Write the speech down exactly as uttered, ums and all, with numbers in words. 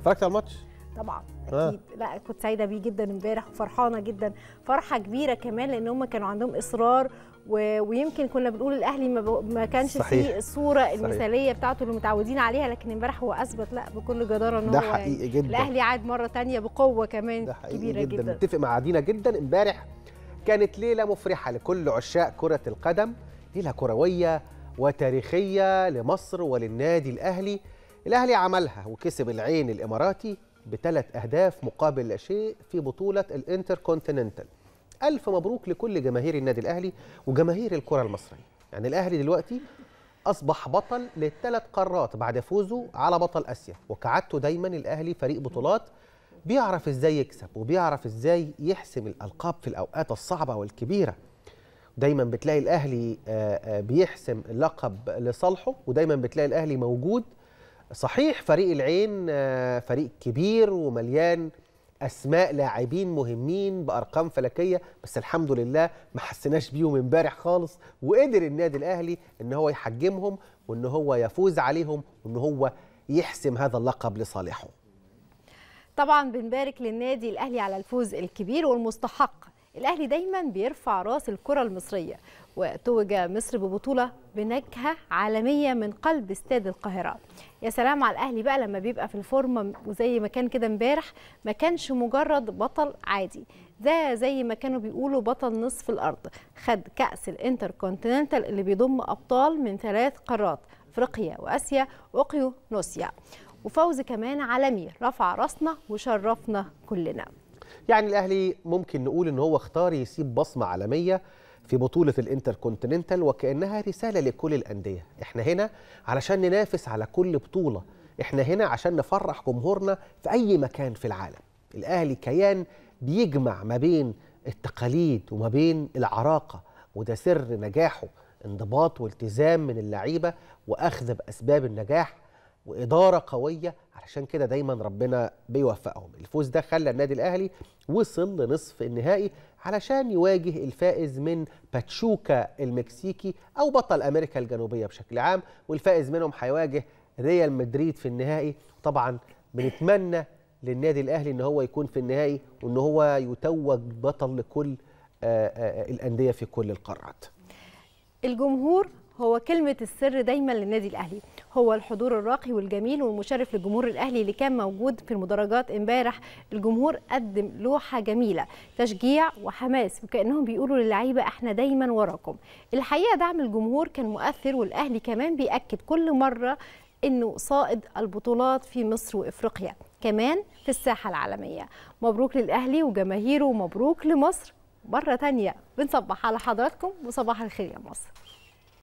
اتفرجت على الماتش؟ طبعا اكيد. آه. لا كنت سعيده بيه جدا امبارح وفرحانه جدا، فرحه كبيره كمان لان هم كانوا عندهم اصرار و... ويمكن كنا بنقول الاهلي ما, ب... ما كانش فيه الصوره المثاليه بتاعته اللي متعودين عليها، لكن امبارح هو اثبت لا بكل جداره ان هو حقيقي جدا. الاهلي عاد مره ثانيه بقوه كمان كبيره جدا. جدا متفق مع عدينا جدا. امبارح كانت ليله مفرحه لكل عشاق كره القدم، ليله كرويه وتاريخيه لمصر وللنادي الاهلي. الاهلي عملها وكسب العين الاماراتي بثلاث أهداف مقابل لا شيء في بطولة الانتركونتيننتال. ألف مبروك لكل جماهير النادي الأهلي وجماهير الكرة المصرية. يعني الأهلي دلوقتي أصبح بطل للثلاث قارات بعد فوزه على بطل آسيا، وكعادته دايما الأهلي فريق بطولات، بيعرف إزاي يكسب وبيعرف إزاي يحسم الألقاب في الأوقات الصعبة والكبيرة. دايما بتلاقي الأهلي بيحسم اللقب لصالحه، ودايما بتلاقي الأهلي موجود. صحيح فريق العين فريق كبير ومليان أسماء لاعبين مهمين بأرقام فلكية، بس الحمد لله ما حسناش بيهم امبارح خالص، وقدر النادي الأهلي إن هو يحجمهم وإن هو يفوز عليهم وإن هو يحسم هذا اللقب لصالحه. طبعا بنبارك للنادي الأهلي على الفوز الكبير والمستحق. الأهلي دايما بيرفع راس الكرة المصرية، وتوج مصر ببطولة بنكهة عالمية من قلب استاد القاهرة. يا سلام على الأهلي بقى لما بيبقى في الفورمة، وزي ما كان كده امبارح ما كانش مجرد بطل عادي، ده زي ما كانوا بيقولوا بطل نصف الأرض. خد كأس الانتركونتيننتال اللي بيضم أبطال من ثلاث قارات، أفريقيا وآسيا وأوقيانوسيا، وفوز كمان عالمي رفع راسنا وشرفنا كلنا. يعني الأهلي ممكن نقول إن هو اختار يسيب بصمة عالمية في بطولة الانتركونتيننتال، وكأنها رسالة لكل الأندية. إحنا هنا علشان ننافس على كل بطولة، إحنا هنا عشان نفرح جمهورنا في أي مكان في العالم. الأهلي كيان بيجمع ما بين التقاليد وما بين العراقة، وده سر نجاحه، انضباط والتزام من اللعيبة وأخذ بأسباب النجاح وإدارة قوية. علشان كده دايما ربنا بيوفقهم. الفوز ده خلى النادي الأهلي وصل لنصف النهائي علشان يواجه الفائز من باتشوكا المكسيكي أو بطل أمريكا الجنوبية بشكل عام، والفائز منهم هيواجه ريال مدريد في النهائي. طبعا بنتمنى للنادي الأهلي إن هو يكون في النهائي وإن هو يتوج بطل لكل الأندية في كل القارات. الجمهور هو كلمة السر دايما للنادي الأهلي، هو الحضور الراقي والجميل والمشرف للجمهور الأهلي اللي كان موجود في المدرجات امبارح. الجمهور قدم لوحة جميلة تشجيع وحماس، وكأنهم بيقولوا للعيبة احنا دايما وراكم. الحقيقة دعم الجمهور كان مؤثر، والأهلي كمان بيأكد كل مرة انه صائد البطولات في مصر وإفريقيا كمان في الساحة العالمية. مبروك للأهلي وجماهيره، ومبروك لمصر مرة تانية. بنصبح على حضراتكم وصباح الخير يا مصر.